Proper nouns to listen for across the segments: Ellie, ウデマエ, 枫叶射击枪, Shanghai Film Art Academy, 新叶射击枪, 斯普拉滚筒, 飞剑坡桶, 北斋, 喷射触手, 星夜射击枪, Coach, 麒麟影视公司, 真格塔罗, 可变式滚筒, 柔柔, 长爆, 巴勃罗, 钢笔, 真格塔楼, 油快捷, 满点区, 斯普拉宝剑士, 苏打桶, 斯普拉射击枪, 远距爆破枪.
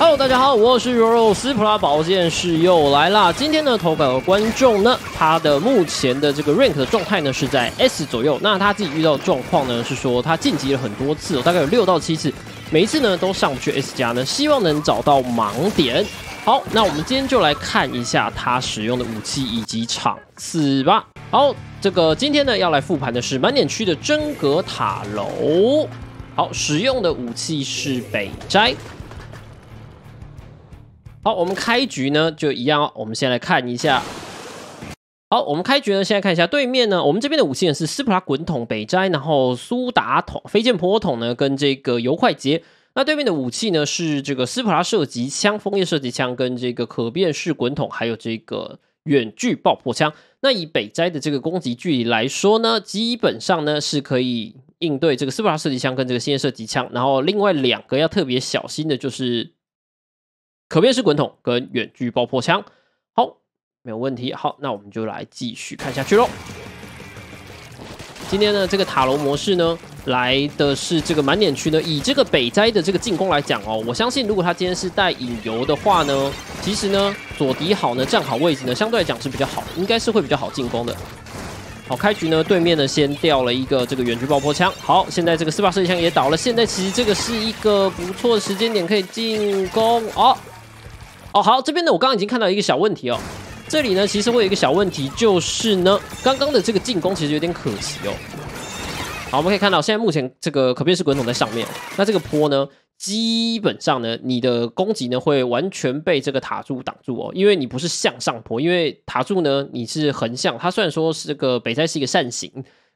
Hello， 大家好，我是柔柔，斯普拉宝剑士又来啦。今天呢，投稿的观众呢，他的目前的这个 rank 的状态呢是在 S 左右。那他自己遇到的状况呢，是说他晋级了很多次，大概有6到7次，每一次呢都上不去 S 加呢，希望能找到盲点。好，那我们今天就来看一下他使用的武器以及场次吧。好，这个今天呢要来复盘的是满点区的真格塔楼。好，使用的武器是北斋。 好，我们开局呢就一样哦。我们先来看一下。好，我们开局呢，现在看一下对面呢，我们这边的武器呢是斯普拉滚筒、北斋，然后苏打桶、飞剑坡桶呢，跟这个油快捷。那对面的武器呢是这个斯普拉射击枪、枫叶射击枪，跟这个可变式滚筒，还有这个远距爆破枪。那以北斋的这个攻击距离来说呢，基本上呢是可以应对这个斯普拉射击枪跟这个新叶射击枪。然后另外2个要特别小心的就是。 可变式滚筒跟远距爆破枪，好，没有问题。好，那我们就来继续看下去喽。今天呢，这个塔楼模式呢，来的是这个满点区呢，以这个北斋的这个进攻来讲哦，我相信如果他今天是带引游的话呢，其实呢，左敌好呢，站好位置呢，相对来讲是比较好，应该是会比较好进攻的。好，开局呢，对面呢先掉了一个这个远距爆破枪，好，现在这个48射击枪也倒了，现在其实这个是一个不错的时间点可以进攻哦。 哦，好，这边呢，我刚刚已经看到一个小问题哦。这里呢，其实会有一个小问题，就是呢，刚刚的这个进攻其实有点可惜哦。好，我们可以看到，现在目前这个可变式滚筒在上面、哦，那这个坡呢，基本上呢，你的攻击呢会完全被这个塔柱挡住哦，因为你不是向上坡，因为塔柱呢你是横向，它虽然说是这个北斋是一个扇形，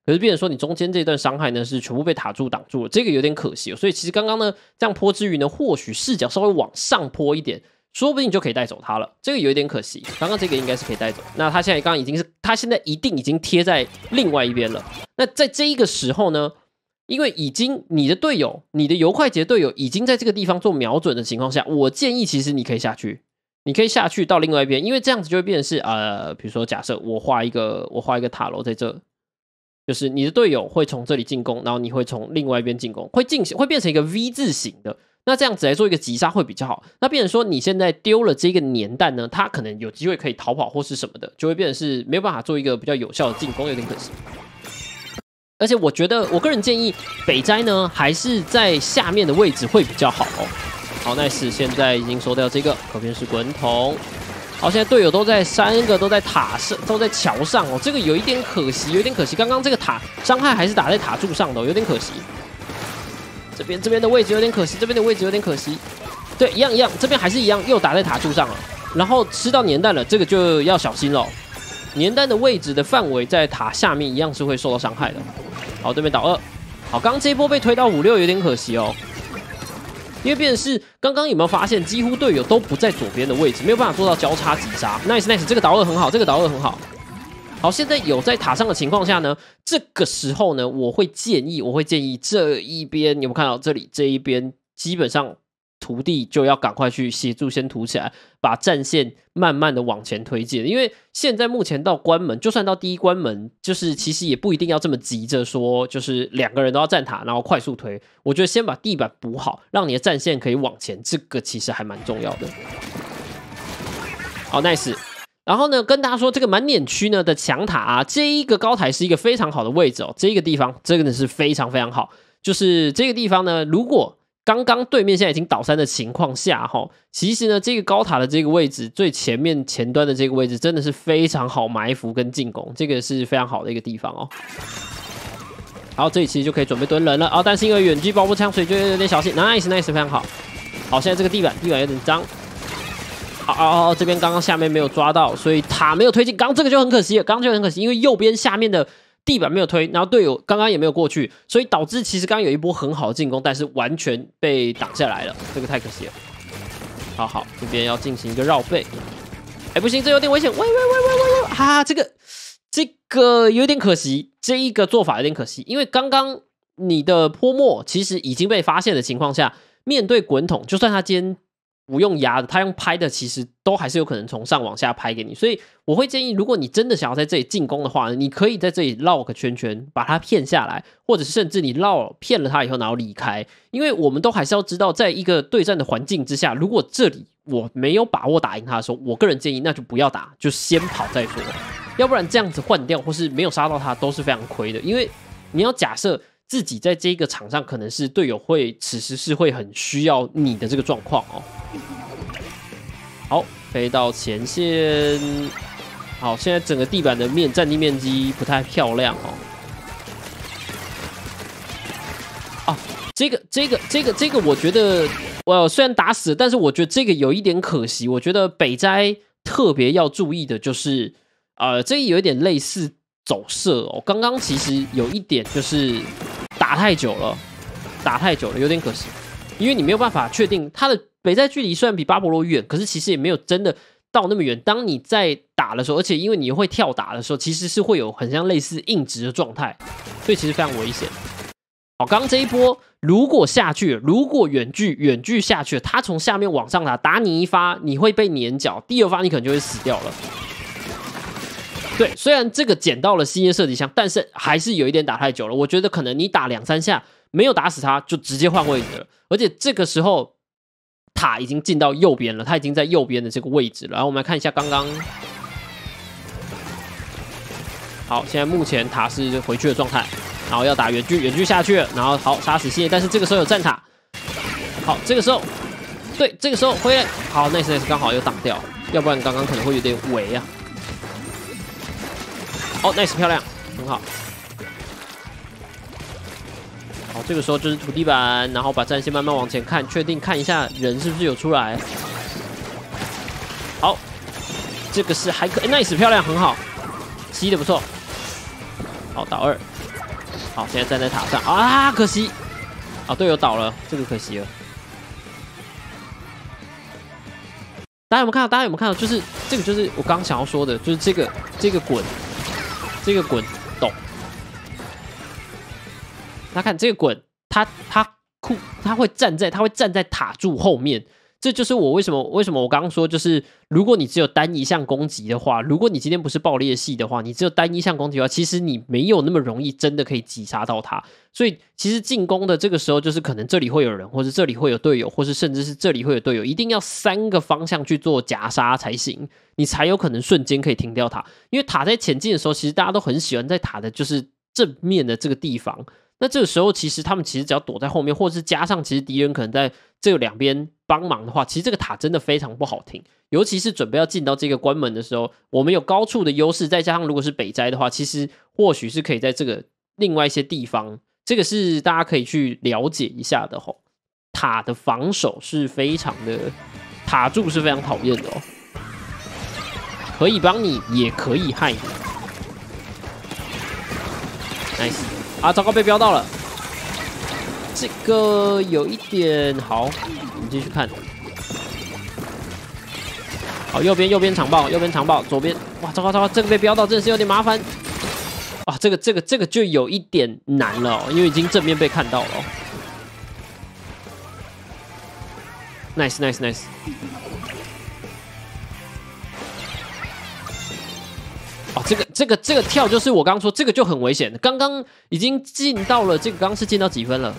可是变成说你中间这段伤害呢是全部被塔柱挡住了，这个有点可惜、哦。所以其实刚刚呢，这样坡之余呢，或许视角稍微往上坡一点。 说不定就可以带走他了，这个有一点可惜。刚刚这个应该是可以带走。那他现在刚刚已经是，他现在一定已经贴在另外一边了。那在这一个时候呢，因为已经你的队友，你的油快捷队友已经在这个地方做瞄准的情况下，我建议其实你可以下去，你可以下去到另外一边，因为这样子就会变成是比如说假设我画一个塔楼在这，就是你的队友会从这里进攻，然后你会从另外一边进攻，会变成一个 V 字形的。 那这样子来做一个击杀会比较好。那变成说你现在丢了这个粘弹呢，他可能有机会可以逃跑或是什么的，就会变成是没有办法做一个比较有效的进攻，有点可惜。而且我觉得我个人建议北斋呢还是在下面的位置会比较好哦。好 ，nice， 现在已经收掉这个可变式滚筒。好，现在队友都在3个都在塔上，都在桥上哦，这个有一点可惜，有点可惜。刚刚这个塔伤害还是打在塔柱上的、哦，有点可惜。 这边的位置有点可惜，这边的位置有点可惜。对，一样，这边还是一样，又打在塔柱上了，然后吃到粘弹了，这个就要小心了。粘弹的位置的范围在塔下面，一样是会受到伤害的。好，对面倒2。好，刚这一波被推到5、6有点可惜哦，因为变成是刚刚有没有发现，几乎队友都不在左边的位置，没有办法做到交叉击杀。Nice， 这个倒2很好，这个倒2很好。 好，现在有在塔上的情况下呢，这个时候呢，我会建议这一边，你有没有看到这里这一边，基本上徒弟就要赶快去协助先涂起来，把战线慢慢的往前推进，因为现在目前到关门，就算到第一关门，就是其实也不一定要这么急着说，就是2个人都要站塔，然后快速推。我觉得先把地板补好，让你的战线可以往前，这个其实还蛮重要的。好 ，nice。 然后呢，跟大家说，这个满点区呢的墙塔啊，这一个高台是一个非常好的位置哦。这个地方真的是非常非常好，就是这个地方呢，如果刚刚对面现在已经倒3的情况下哈，其实呢，这个高塔的这个位置最前面前端的这个位置真的是非常好埋伏跟进攻，这个是非常好的一个地方哦。好，这里其实就可以准备蹲人了啊、哦，但是因为远距爆破枪，所以就有点小心。nice， 非常好。好，现在这个地板有点脏。 哦，这边刚刚下面没有抓到，所以塔没有推进。刚这个就很可惜了，刚就很可惜，因为右边下面的地板没有推，然后队友刚刚也没有过去，所以导致其实刚刚有一波很好的进攻，但是完全被挡下来了，这个太可惜了。好，这边要进行一个绕背。哎，不行，这有点危险。喂！啊，这个有点可惜，这一个做法有点可惜，因为刚刚你的泼墨其实已经被发现的情况下，面对滚筒，就算他今天。不用压的，他用拍的，其实都还是有可能从上往下拍给你。所以我会建议，如果你真的想要在这里进攻的话，你可以在这里绕个圈圈把它骗下来，或者甚至你绕骗了他以后然后离开。因为我们都还是要知道，在一个对战的环境之下，如果这里我没有把握打赢他的时候，我个人建议那就不要打，就先跑再说，要不然这样子换掉或是没有杀到他都是非常亏的。因为你要假设自己在这个场上可能是队友会此时是会很需要你的这个状况哦。好，飞到前线。好，现在整个地板的占地面积不太漂亮哦。啊，这个，我觉得我虽然打死了，但是我觉得这个有一点可惜。我觉得北斋特别要注意的就是，这个有一点类似走射哦。刚刚其实有一点就是打太久了，有点可惜，因为你没有办法确定他的。北斋距离虽然比巴勃罗远，可是其实也没有真的到那么远。当你在打的时候，而且因为你会跳打的时候，其实是会有很像类似硬直的状态，所以其实非常危险。好，刚刚这一波如果下去了，如果远距下去了，他从下面往上打你一发，你会被碾脚，第二发你可能就会死掉了。对，虽然这个捡到了新叶射击枪，但是还是有一点打太久了。我觉得可能你打两三下没有打死他，就直接换位置了，而且这个时候。塔已经进到右边了，他已经在右边的这个位置了。然后我们来看一下刚刚，好，现在目前塔是回去的状态，然后要打远距下去了，然后好杀死蟹，但是这个时候有站塔，好，这个时候对，这个时候回来，好 ，nice， 刚好又挡掉，要不然刚刚可能会有点围啊。哦 ，nice， 漂亮，很好。好，这个时候就是土地板，然后把战线慢慢往前看，确定看一下人是不是有出来。好，这个是还可以 ，nice， 漂亮，很好，吸的不错。好，倒二。好，现在站在塔上啊，可惜，啊，队友倒了，这个可惜了。大家有没有看到？就是这个，就是我刚想要说的，就是这个滚，懂。他看这个滚，他会站在塔柱后面，这就是我为什么我刚刚说，就是如果你只有单一项攻击的话，如果你今天不是爆裂系的话，你只有单一项攻击的话，其实你没有那么容易真的可以击杀到他。所以其实进攻的这个时候，就是可能这里会有人，或是这里会有队友，或是甚至是这里会有队友，一定要三个方向去做夹杀才行，你才有可能瞬间可以停掉塔。因为塔在前进的时候，其实大家都很喜欢在塔的就是正面的这个地方。那这个时候，其实他们只要躲在后面，或者是加上其实敌人可能在这两边帮忙的话，其实这个塔真的非常不好停。尤其是准备要进到这个关门的时候，我们有高处的优势，再加上如果是北斋的话，其实或许是可以在这个另外一些地方，这个是大家可以去了解一下的吼。塔的防守是非常的，塔柱是非常讨厌的哦，可以帮你，也可以害你。nice。啊！糟糕，被标到了。这个有一点好，我们继续看。好，右边长爆，左边哇！糟糕，这个被标到真的是有点麻烦。哇，这个就有一点难了哦，因为已经正面被看到了哦。nice。哦，这个跳就是我刚刚说，这个就很危险。刚刚已经进到了这个，刚刚是进到几分了？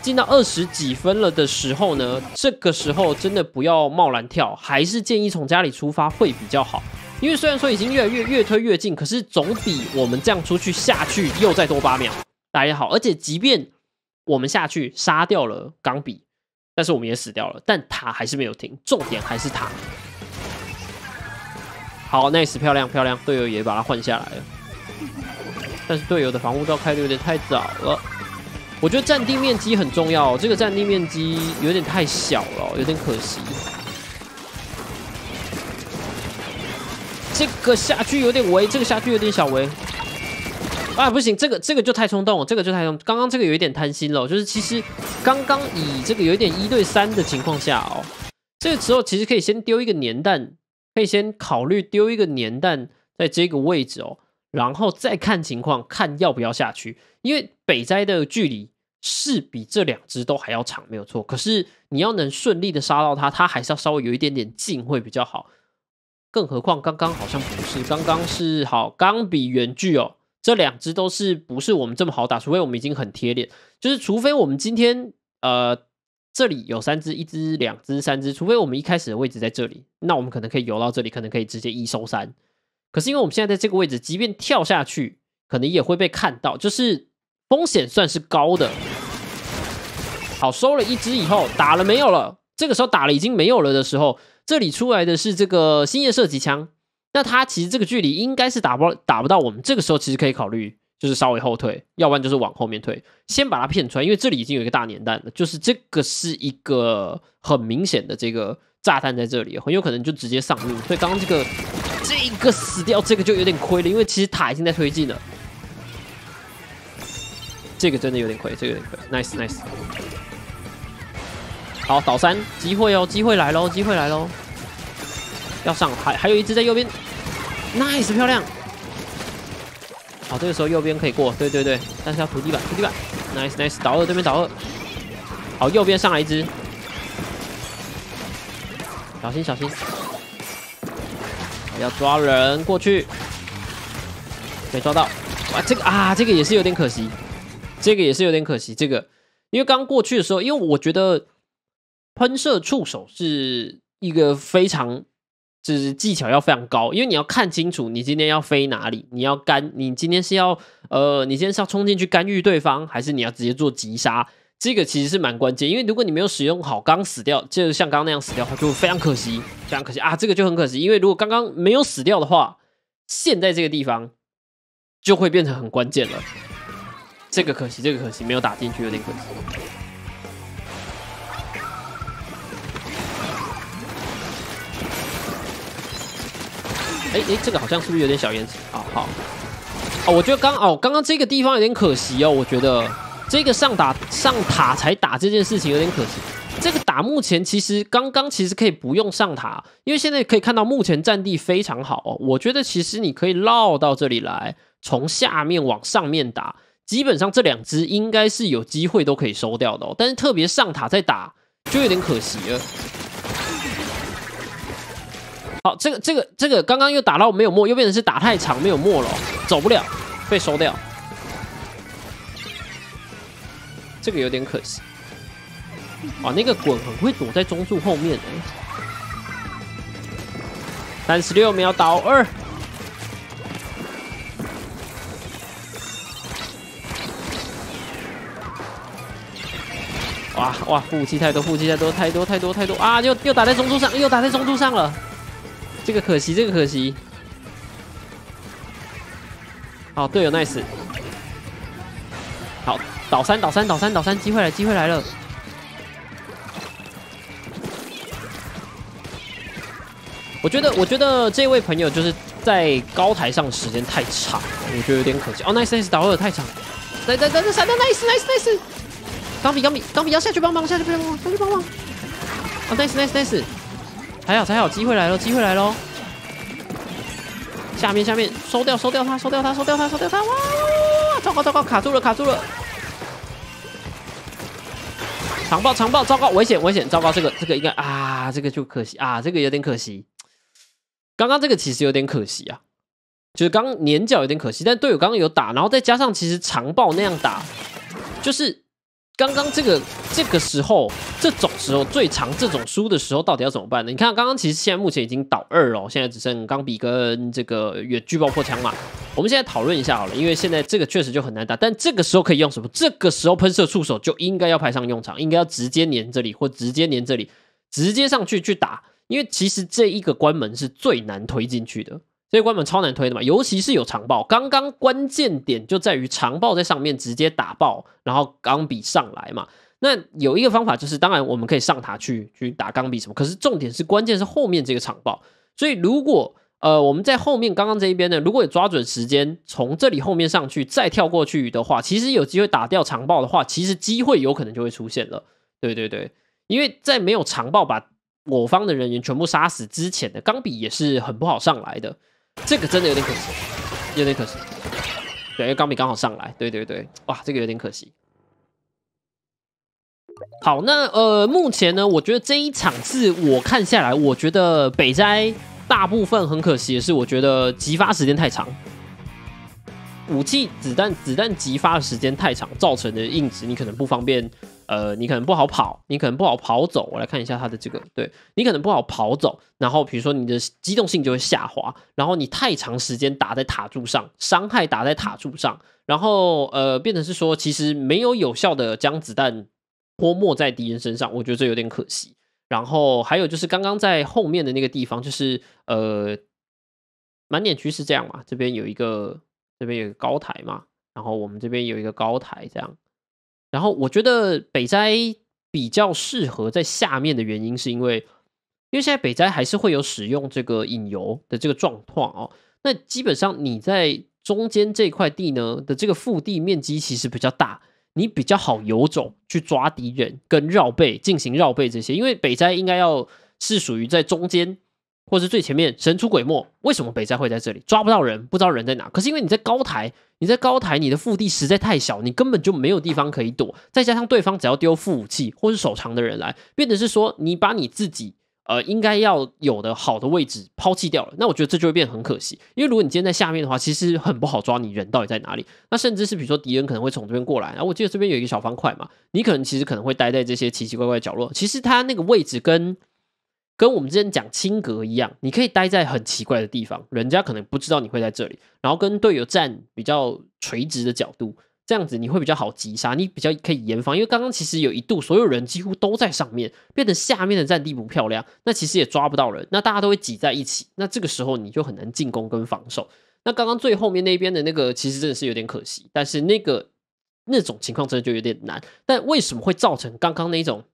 进到20几分了的时候呢，这个时候真的不要贸然跳，还是建议从家里出发会比较好。因为虽然说已经越推越近，可是总比我们这样出去下去又再多8秒大家好。而且即便我们下去杀掉了钢笔，但是我们也死掉了，但塔还是没有停，重点还是塔。好 ，nice， 漂亮，队友也把它换下来了。但是队友的防护罩开的有点太早了，我觉得占地面积很重要哦，这个占地面积有点太小了哦，有点可惜。这个下去有点围，这个下去有点小围。啊，不行，这个就太冲动了，刚刚这个有一点贪心了，就是其实刚刚以这个有一点1对3的情况下哦，这个时候其实可以先丢一个粘弹。可以先考虑丢一个粘弹在这个位置哦，然后再看情况，看要不要下去。因为北斋的距离是比这两只都还要长，没有错。可是你要能顺利的杀到它，它还是要稍微有一点点近会比较好。更何况刚刚好像不是，刚刚是好钢笔远距哦。这两只都是不是我们这么好打，除非我们已经很贴脸，就是除非我们今天这里有三只，一只、两只、三只，除非我们一开始的位置在这里，那我们可能可以游到这里，可能可以直接一收三。可是因为我们现在在这个位置，即便跳下去，可能也会被看到，就是风险算是高的。好，收了一只以后，打了没有了，这个时候打了已经没有了的时候，这里出来的是这个星夜射击枪，那它其实这个距离应该是打不到我们，这个时候其实可以考虑就是稍微后退，要不然就是往后面退，先把它骗出来，因为这里已经有一个大粘弹了，就是这个是一个很明显的这个炸弹在这里，很有可能就直接上路，所以刚刚这个死掉，这个就有点亏了，因为其实塔已经在推进了，这个真的有点亏，这个有点亏 ，nice nice。好，倒三，机会哦，机会来喽，机会来喽，要上，还有一只在右边 ，nice 漂亮。好，这个时候右边可以过，对对对，但是要涂地板，涂地板 ，nice nice， 倒二，对面倒二。好，右边上来一只，小心小心。 要抓人过去，没抓到，哇，这个也是有点可惜，这个也是有点可惜，这个因为刚过去的时候，因为我觉得喷射触手是一个非常就是技巧要非常高，因为你要看清楚你今天要飞哪里，你今天是要冲进去干预对方，还是你要直接做击杀，这个其实是蛮关键，因为如果你没有使用好，刚死掉，就像刚刚那样死掉，就非常可惜，非常可惜啊！这个就很可惜，因为如果刚刚没有死掉的话，现在这个地方就会变成很关键了。这个可惜，这个可惜，没有打进去有点可惜。哎，这个好像是不是有点小延迟？好好哦，我觉得刚刚这个地方有点可惜哦，我觉得。 这个上塔才打这件事情有点可惜。这个打目前其实刚刚可以不用上塔，因为现在可以看到目前战地非常好哦。我觉得其实你可以绕到这里来，从下面往上面打，基本上这两只应该是有机会都可以收掉的哦。但是特别上塔再打就有点可惜了。好，这个刚刚又打到没有墨，又变成是打太长没有墨了哦，走不了，被收掉。 这个有点可惜，哇，那个滚很会躲在中柱后面哎、欸， 36秒倒二，哇哇，负气太多，负气太多，太多啊！又打在中柱上，又打在中柱上了，这个可惜，这个可惜。好，队友 nice， 好。 倒三，机会来，机会来了！我觉得这位朋友就是在高台上时间太长了，我觉得有点可惜。哦 ，nice， 倒二太长，来，闪的 ，nice， 钢笔要下去帮忙，下去帮忙！哦 ，nice， 还好，机会来了，下面，收掉他！哇！糟糕，卡住了！ 长爆！糟糕，危险！糟糕，这个应该啊，这个就可惜啊，这个有点可惜。刚刚这个其实有点可惜啊，就是刚粘脚有点可惜，但队友刚刚有打，然后再加上其实长爆那样打，就是刚刚这个时候这种时候最长这种输的时候到底要怎么办呢？你看刚刚其实现在目前已经倒二了，现在只剩钢笔跟这个远距爆破枪嘛。我们现在讨论一下好了，因为现在这个确实就很难打，但这个时候可以用什么？这个时候喷射触手就应该要派上用场，应该要直接粘这里或直接粘这里，直接上去去打，因为其实这一个关门是最难推进去的，这个关门超难推的嘛，尤其是有长爆。刚刚关键点就在于长爆在上面直接打爆，然后钢笔上来嘛。那有一个方法就是，当然我们可以上塔去打钢笔什么，可是重点是关键是后面这个长爆，所以如果 我们在后面刚刚这一边呢，如果有抓准时间，从这里后面上去再跳过去的话，其实有机会打掉长爆的话，其实机会有可能就会出现了。对，因为在没有长爆把我方的人员全部杀死之前的钢笔也是很不好上来的，这个真的有点可惜，有点可惜。对，因为钢笔刚好上来，对，哇，这个有点可惜。好，那目前呢，我觉得这一场是我看下来，我觉得北斋大部分很可惜的是，我觉得击发时间太长，武器子弹击发的时间太长造成的硬直，你可能不方便，你可能不好跑，你可能不好跑走。我来看一下它的这个，对你可能不好跑走，然后比如说你的机动性就会下滑，然后你太长时间打在塔柱上，伤害打在塔柱上，然后变成是说其实没有有效的将子弹 泼墨在敌人身上，我觉得这有点可惜。然后还有就是刚刚在后面的那个地方，就是满点区是这样嘛，这边有一个高台嘛，然后我们这边有一个高台这样。然后我觉得北斋比较适合在下面的原因，是因为现在北斋还是会有使用这个引油的这个状况哦。那基本上你在中间这块地呢的这个腹地面积其实比较大， 你比较好游走去抓敌人跟绕背进行绕背这些，因为北斋应该要是属于在中间或是最前面神出鬼没。为什么北斋会在这里抓不到人，不知道人在哪？可是因为你在高台，你的腹地实在太小，你根本就没有地方可以躲。再加上对方只要丢副武器或是手长的人来，变成是说你把你自己应该要有的好的位置抛弃掉了。那我觉得这就会变很可惜，因为如果你今天在下面的话，其实很不好抓你人到底在哪里。那甚至是比如说敌人可能会从这边过来，然后我记得这边有一个小方块嘛，你可能会待在这些奇奇怪怪的角落。其实它那个位置跟我们之前讲清格一样，你可以待在很奇怪的地方，人家可能不知道你会在这里，然后跟队友站比较垂直的角度，这样子你会比较好击杀，你比较可以严防。因为刚刚其实有一度所有人几乎都在上面，变成下面的战地不漂亮，那其实也抓不到人，那大家都会挤在一起，那这个时候你就很难进攻跟防守。那刚刚最后面那边的那个其实真的是有点可惜，但是那种情况真的就有点难。但为什么会造成刚刚那种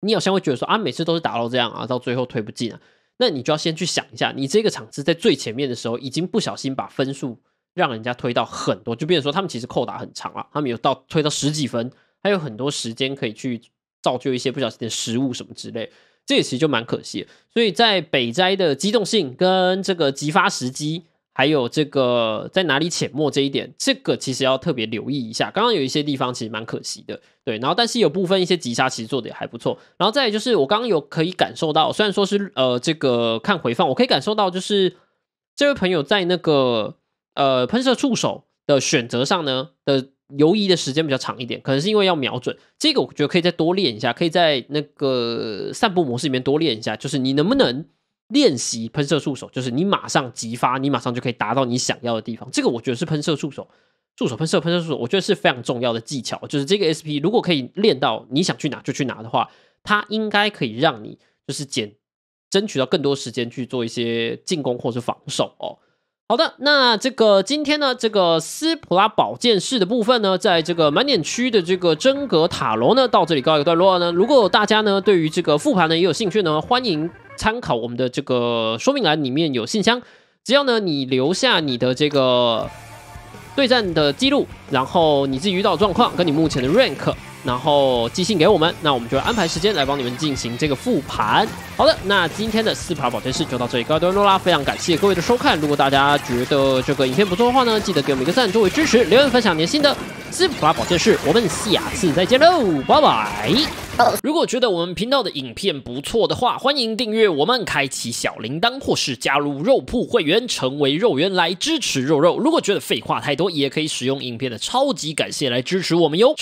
你好像会觉得说啊，每次都是打到这样啊，到最后推不进啊？那你就要先去想一下，你这个场次在最前面的时候已经不小心把分数 让人家推到很多，就变成说他们其实扣打很长了，他们有到推到十几分，还有很多时间可以去造就一些不小心的失误什么之类，这也其实就蛮可惜的。所以在北斋的机动性跟这个击发时机，还有这个在哪里潜没这一点，这个其实要特别留意一下。刚刚有一些地方其实蛮可惜的，对。然后但是有部分一些击杀其实做的也还不错。然后再来就是我刚刚有可以感受到，虽然说是这个看回放，我可以感受到就是这位朋友在那个 喷射触手的选择上呢的游移的时间比较长一点，可能是因为要瞄准。这个我觉得可以再多练一下，可以在那个散步模式里面多练一下，就是你能不能练习喷射触手，就是你马上击发，你马上就可以达到你想要的地方。这个我觉得是喷射触手，我觉得是非常重要的技巧。就是这个 SP 如果可以练到你想去哪就去哪的话，它应该可以让你就是争取到更多时间去做一些进攻或是防守哦。 好的，那这个今天呢，这个斯普拉宝剑士的部分呢，在这个满点区的这个真格塔罗呢，到这里告一个段落呢。如果大家呢对于这个复盘呢也有兴趣呢，欢迎参考我们的这个说明栏里面有信箱，只要呢你留下你的这个对战的记录，然后你自己遇到的状况跟你目前的 rank， 然后寄信给我们，那我们就会安排时间来帮你们进行这个复盘。 好的，那今天的斯普拉宝剑士就到这里告一段落啦，非常感谢各位的收看。如果大家觉得这个影片不错的话呢，记得给我们一个赞作为支持，留言分享你的心得。斯普拉宝剑士，我们下次再见喽，拜拜。如果觉得我们频道的影片不错的话，欢迎订阅我们，开启小铃铛，或是加入肉铺会员，成为肉员来支持肉肉。如果觉得废话太多，也可以使用影片的超级感谢来支持我们哟。